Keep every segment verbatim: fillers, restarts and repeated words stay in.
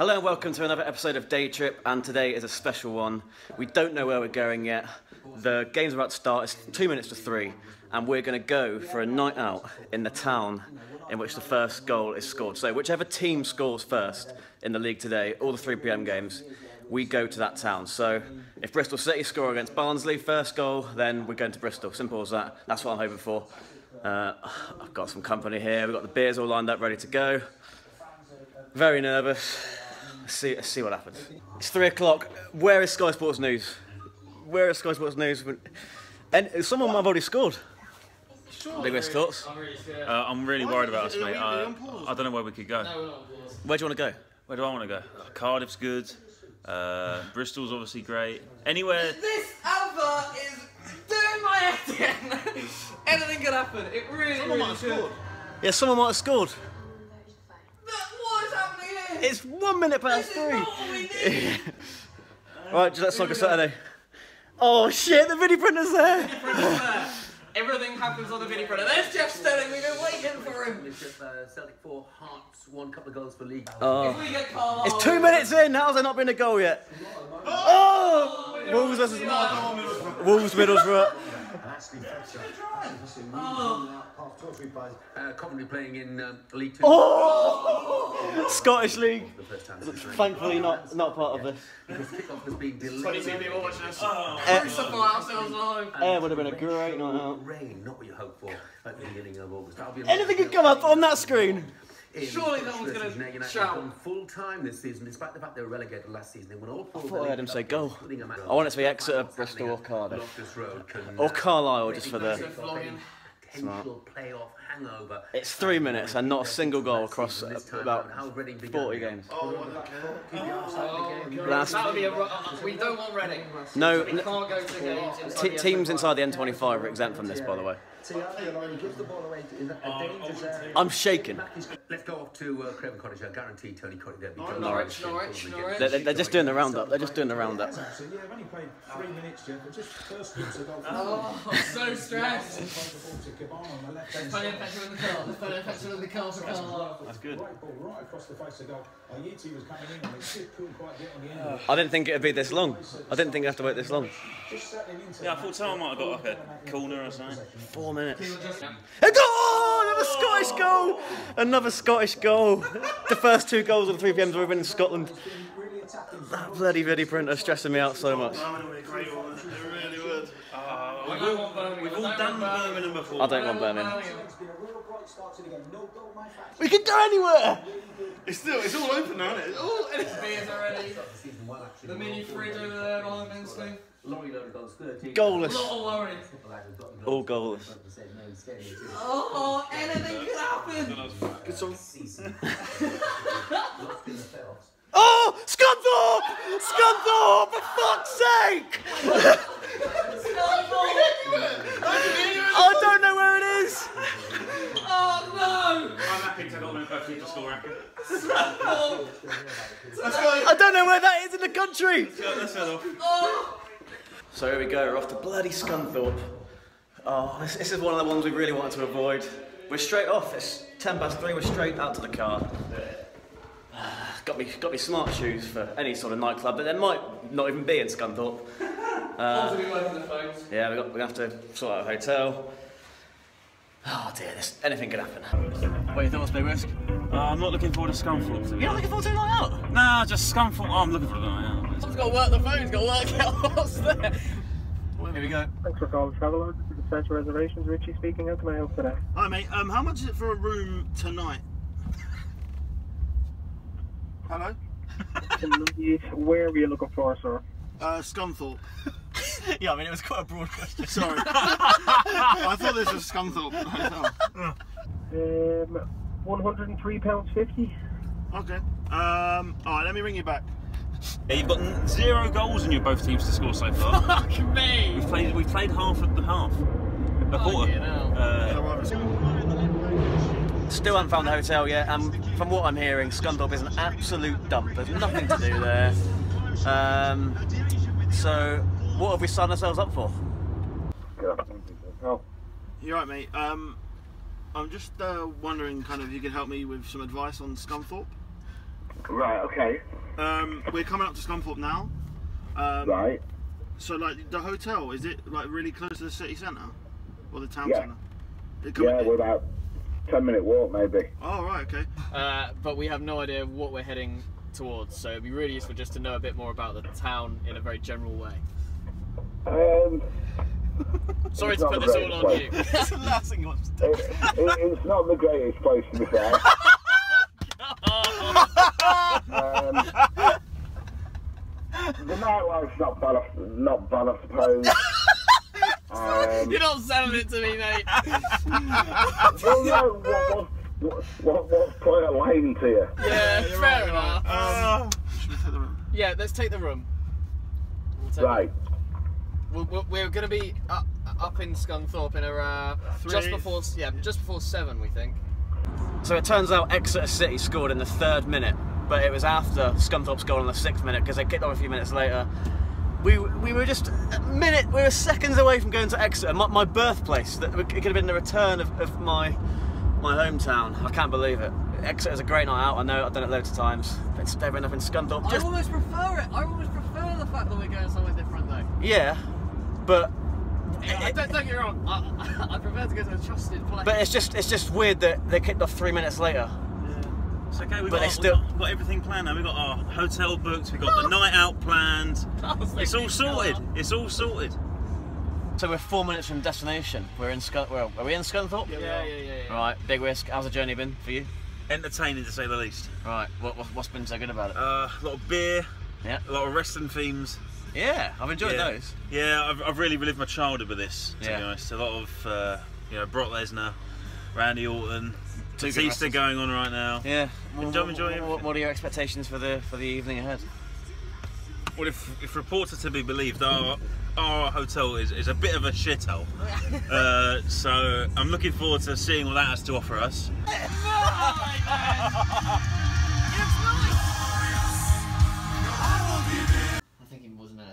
Hello and welcome to another episode of Day Trip, and today is a special one. We don't know where we're going yet. The game's about to start, it's two minutes to three, and we're going to go for a night out in the town in which the first goal is scored. So whichever team scores first in the league today, all the three p m games, we go to that town. So if Bristol City score against Barnsley, first goal, then we're going to Bristol. Simple as that. That's what I'm hoping for. Uh, I've got some company here, we've got the beers all lined up, ready to go. Very nervous. See, let's see what happens. It's three o'clock. Where is Sky Sports News? Where is Sky Sports News? And someone might have already scored. Sure. Big West thoughts. Uh, I'm really worried about us, mate. Uh, I don't know where we could go. Where do you want to go? Where do I want to go? Uh, Cardiff's good. Uh, Bristol's obviously great. Anywhere. This advert is doing my head in. Anything could happen. It really. Someone really might have scored. Yeah, someone might have scored. It's one minute past three. Right, that's like a Saturday. Oh shit, the video printer's there. Video printer's there. Everything happens on the video printer. There's Jeff Stelling, we've been waiting for him. Celtic four, Hearts one, couple of goals for league. It's two minutes in, how's there not been a goal yet? Oh! oh Wolves versus Middlesbrough. Wolves Middlesbrough. Oh. Uh, Coventry playing in um, League Two. Oh! Scottish League. Thankfully, not not part of this. twenty-two people watching us. Crucify ourselves live. It would have been a great night out. Rain, not what you hope for at the beginning of August. Anything could come up on that screen. Surely no one's going to shout. Full time this season, despite the fact they were relegated last season. They won all four. I thought I heard him say goal. I want it to be Exeter, Bristol, or Cardiff, or Carlisle, just for the smart playoff hangover. It's three minutes and not a single goal across about forty games. Oh, that would be a. We don't want Reading. No, we can't go to games. Teams inside the N twenty-five are exempt from this, by the way. I'm shaking. Let's go off to uh, Craven Cottage. I guarantee Tony Cottage there. Norwich, Norwich, Norwich. Norwich. They're, they're just doing the roundup. They're just doing the roundup. Yeah, I've only played three minutes, Jeff. Just first glimpse of golf. Oh, I'm so stressed. There's plenty of petrol in the car. There's plenty of petrol in the car for Carlisle. That's good. Right ball right across the face of golf. Our year two was coming in and they couldn't quite get on the end. I didn't think it would be this long. I didn't think I'd have to wait this long. Yeah, I thought someone might have got like a corner or something. Four minutes. And oh, another Scottish goal! Another Scottish goal. The first two goals of the three p m's have been in Scotland. That bloody video printer is stressing me out so much. We've all done Birmingham before. I don't want Birmingham. We could go anywhere! It's still, it's all open now, isn't it? All beers already. The mini fridge over there, all the men's thing. Goalless. All goalless. Oh, anything could happen! Good song. Oh! Scunthorpe! Scunthorpe! For fuck's sake! I don't know where it is! Oh no! I'm happy to not know if I keep the score record. I don't know where that is in the country! Let's head off. Oh. So here we go, we're off to bloody Scunthorpe. Oh, this, this is one of the ones we really wanted to avoid. We're straight off, it's ten past three, we're straight out to the car. Got me, got me smart shoes for any sort of nightclub, but there might not even be in Scunthorpe. Uh, yeah, we're, got, we're gonna have to sort out a hotel. Oh dear, this, anything could happen. What are your thoughts, Big Risk? Uh, I'm not looking forward to Scunthorpe. You're not looking forward to a night out? Nah, just Scunthorpe. Oh, I'm looking forward to a night out. I've got to work the phone's got to work out what's there. Here we go. Thanks for calling Travelodge. This is Central Reservations. Richie speaking. How can I help today? Hi mate. Um, how much is it for a room tonight? Hello? Where were you looking for, sir? Uh, Scunthorpe. Yeah, I mean, it was quite a broad question. Sorry. I thought this was Scunthorpe. um, one hundred and three pounds fifty. Okay. Um, alright, let me ring you back. Yeah, you've got zero goals in your both teams to score so far. Fuck me! We've played, we've played half of the half. A quarter. Oh, yeah, no. uh, Still haven't found the hotel yet, and um, from what I'm hearing, Scunthorpe is an absolute dump. There's nothing to do there. Um, so, what have we signed ourselves up for? You're right, mate. Um, I'm just uh, wondering, kind of, if you could help me with some advice on Scunthorpe. Right, okay. Um, we're coming up to Scunthorpe now. Um, right. So, like, the hotel, is it, like, really close to the city centre? Or the town yeah. centre? It yeah, we're in. about ten minute walk, maybe. Oh, right, okay. Uh, but we have no idea what we're heading towards, so it'd be really useful just to know a bit more about the town in a very general way. Um... Sorry to put this all on place. you. That's the last thing you want to do. It, it, it's not the greatest place to be fair. um, the nightlife's not bad, not bad, I suppose. Um, You're not selling it to me, mate. Well, no, what, what, what, what's quite a lane to you? Yeah, yeah fair enough. Right. Um, Should we take the room? Yeah, let's take the room. We'll take right. It. We're, we're going to be up, up in Scunthorpe in a, uh, just before yeah just before seven, we think. So it turns out Exeter City scored in the third minute, but it was after Scunthorpe scored in the sixth minute because they kicked off a few minutes later. We we were just a minute, we were seconds away from going to Exeter, my, my birthplace. That it could have been the return of, of my my hometown. I can't believe it. Exeter's a great night out. I know I've done it loads of times. But it's never enough in Scunthorpe. Just... I almost prefer it. I almost prefer the fact that we're going somewhere different though. Yeah. But yeah, I don't, don't get me wrong. I, I prefer to go to a trusted place. But it's just it's just weird that they kicked off three minutes later. Yeah. It's okay. We've, but got, they still... we've, got, we've got everything planned now. We've got our hotel booked. We've got the night out planned. It's all sorted. It's all sorted. So we're four minutes from destination. We're in Scun. Well, are we in Scunthorpe? Yeah, yeah, yeah, yeah, yeah. Right. Big risk. How's the journey been for you? Entertaining to say the least. Right. What, what's been so good about it? Uh, a lot of beer. Yeah. A lot of wrestling themes. Yeah, I've enjoyed yeah. those. Yeah, I've, I've really relived my childhood with this, to yeah. be honest. A lot of, uh, you know, Brock Lesnar, Randy Orton, Batista going on right now. Yeah. What, what, what, what are your expectations for the for the evening ahead? Well, if, if reports are to be believed, our, our hotel is, is a bit of a shithole. uh, so I'm looking forward to seeing what that has to offer us.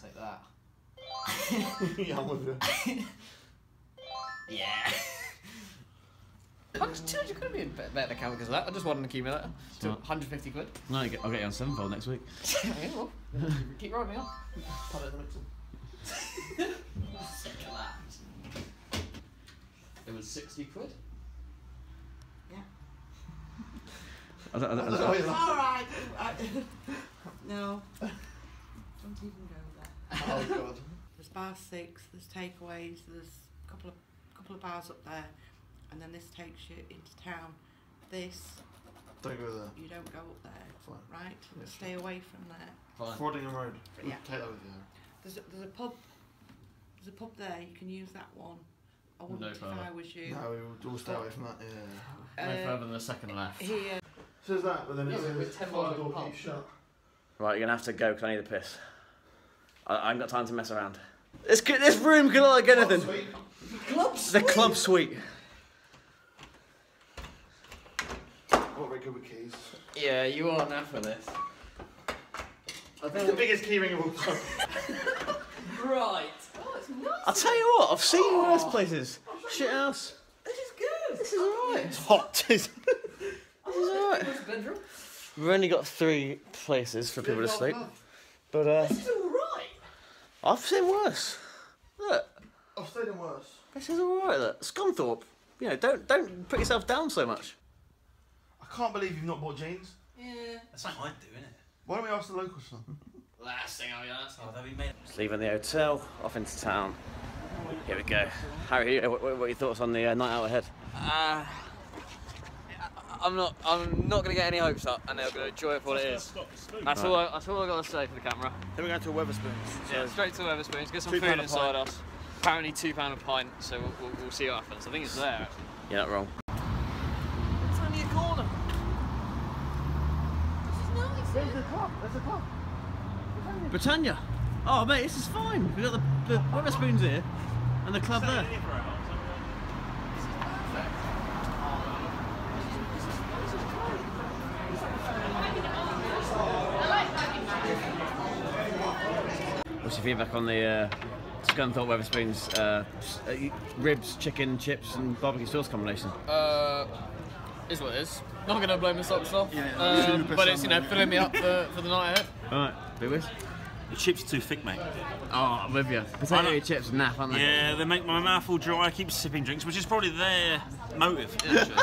Like that. Yeah, I'm with you. Yeah. two hundred could have been a better account because of that. I just wanted an accumulator. So one hundred fifty quid. No, I'll get you on sevenfold next week. Yeah, well, keep rolling me off. Pop it in the mixer. Sick of that. It was sixty quid. Yeah. I don't, I don't, I don't, I don't know. Alright. No. Don't even go. Oh god. There's bar six, there's takeaways, there's a couple of couple of bars up there, and then this takes you into town. This don't go there. You don't go up there. Fine. Right? Yeah, Stay sure. away from there. Fine. Fordingham Road. Yeah. Take that with you. There's a there's a pub there's a pub there, you can use that one. I wouldn't no if further. I was you. No, we would stay away from that, yeah. Uh, no further than the second left. Here. So there's that, but then it's yeah, a fire door keeps shut. Right, you're gonna have to go because I need a piss. I haven't got time to mess around. This, this room could look like anything. Club suite. Club suite. The club suite. What regular keys? Yeah, you are now for this. I think it's the biggest keyring of all time. Right. Oh, it's nice. I'll tell you what, I've seen oh. worse places. Oh, Shit house. This is good. This is alright. It's hot. This is alright. We've only got three places for people to sleep, but uh. This is alright. I've seen worse. Look. I've seen them worse. This is alright, look. Scunthorpe. You know, don't don't put yourself down so much. I can't believe you've not bought jeans. Yeah. That's like I'd do, isn't it? Why don't we ask the locals something? Last thing I'll be asked. Oh, they'll be made. Just leaving the hotel, off into town. Here we go. Harry, what, what are your thoughts on the uh, night out ahead? Uh, I'm not I'm not going to get any hopes up, and they're going to enjoy it for what it is. That's all I, that's all I got to say for the camera. Then we're going to Wetherspoons. So yeah, straight to Wetherspoons, get some food inside us. Apparently two pound a pint, so we'll, we'll, we'll see what happens. I think it's there, actually. You're not wrong. It's only a corner. This is nice. There's the club, there's the club. Britannia. Britannia. Oh mate, this is fine. We've got the, the Wetherspoons here, and the club there. What's your feedback on the uh, Scunthorpe Wetherspoons uh, ribs, chicken, chips, and barbecue sauce combination? Uh, is what it is. Not going to blow my socks off, yeah, yeah, um, but it's, you know, filling me up for, for the night ahead. Alright, big wish. The chips are too thick, mate. Oh, I'm with you. Potato chips are naff, aren't they? Yeah, they make my mouth all dry. I keep sipping drinks, which is probably their motive. Yeah, sure.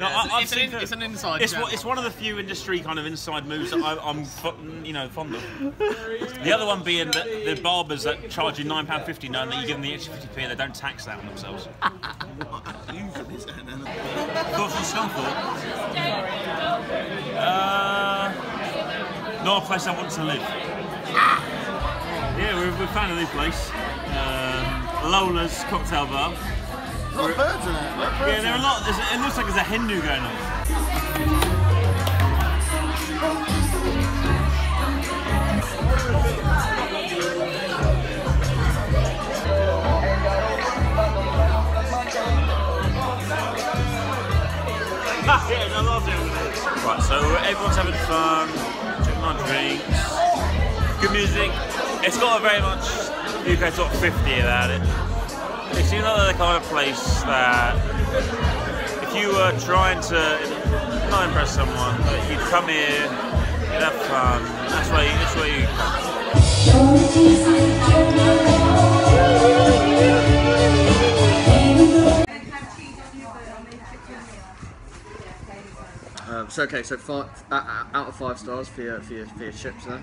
No, yeah, I, it's, an in, it's an inside it's, what, it's one of the few industry kind of inside moves that I, I'm you know, fond of. The other one being that the barbers that charge you nine pounds fifty knowing that you give them the extra fifty p and they don't tax that on themselves. Thoughts on Scunthorpe? Uh, not a place I want to live. Yeah, we're, we're a fan of this place. Um, Lola's cocktail bar. A lot of birds in there. Yeah, there are a lot. It looks like there's a hen do going on. Yeah, I love it. Right, so everyone's having fun, drinking our drinks, good music. It's got a very much U K top fifty about it. It seems like the kind of place that if you were trying to not impress someone, that you'd come here, you'd have fun. That's where you, that's where you come. Um, so okay, so five, uh, out of five stars for your, for your, for your chips there.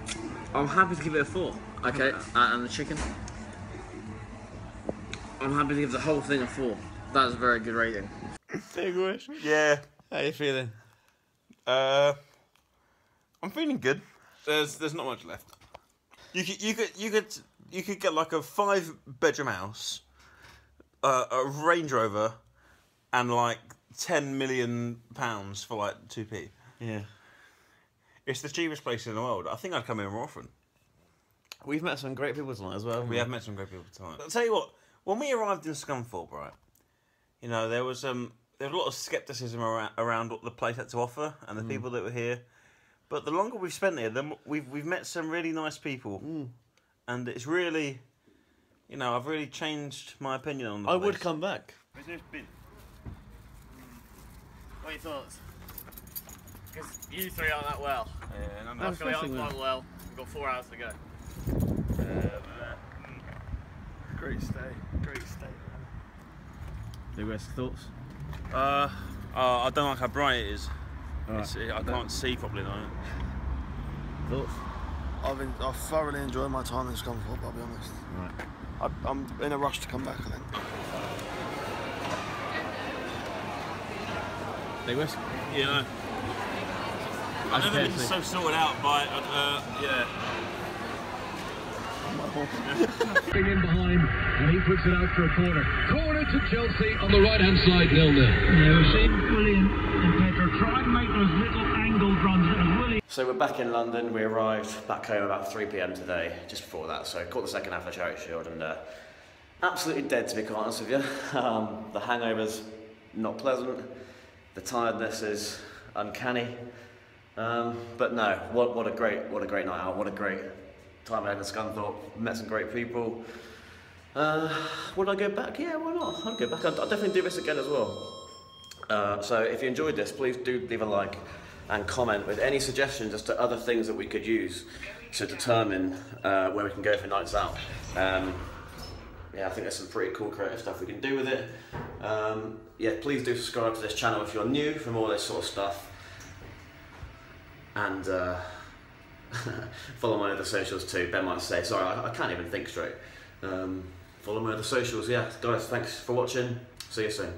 I'm happy to give it a four. Okay, uh, and the chicken? I'm happy to give the whole thing a four. That is a very good rating. Big wish. Yeah. How are you feeling? Uh, I'm feeling good. There's there's not much left. You could you could you could you could get like a five bedroom house, uh, a Range Rover, and like ten million pounds for like two p. Yeah. It's the cheapest place in the world. I think I'd come here more often. We've met some great people tonight as well. We have met some great people tonight. I'll tell you what. When we arrived in Scunthorpe, right, you know, there was um there was a lot of scepticism around, around what the place had to offer and the mm. people that were here. But the longer we've spent here, then we've we've met some really nice people, mm. and it's really, you know, I've really changed my opinion on the I place. Would come back. Where's this bin? What are your thoughts? Because you three aren't that well. Yeah, I'm not really I'm quite well. We've got four hours to go. Uh, Great stay, great stay. Big West, thoughts? Uh, uh, I don't like how bright it is. Right. It's, it, I no. can't see properly though. Thoughts? I've been, I thoroughly enjoyed my time in Scunthorpe, I'll be honest. Right. I, I'm in a rush to come back, I think. Big West? Yeah. I've never been so sorted out by, uh, yeah. In behind, and he puts it out for a corner. Corner to Chelsea on the right-hand side, nil nil. Yeah, we've seen William and Pedro try and make those little angled runs. Really... So we're back in London. We arrived back home about three p m today, just before that. So caught the second half of Charity Shield, and uh, absolutely dead, to be quite honest with you. Um, the hangover's not pleasant. The tiredness is uncanny. Um, but no, what what a great what a great night out. What a great. Time I had in Scunthorpe, met some great people. Uh, would I go back? Yeah, why not? I'll go back. I'll, I'll definitely do this again as well. Uh, so if you enjoyed this, please do leave a like and comment with any suggestions as to other things that we could use to determine uh, where we can go for nights out. Um, yeah, I think there's some pretty cool creative stuff we can do with it. Um, yeah, please do subscribe to this channel if you're new for more of this sort of stuff. And. Uh, Follow my other socials too. Ben might say, sorry, I, I can't even think straight. Um, follow my other socials, yeah. Guys, thanks for watching. See you soon.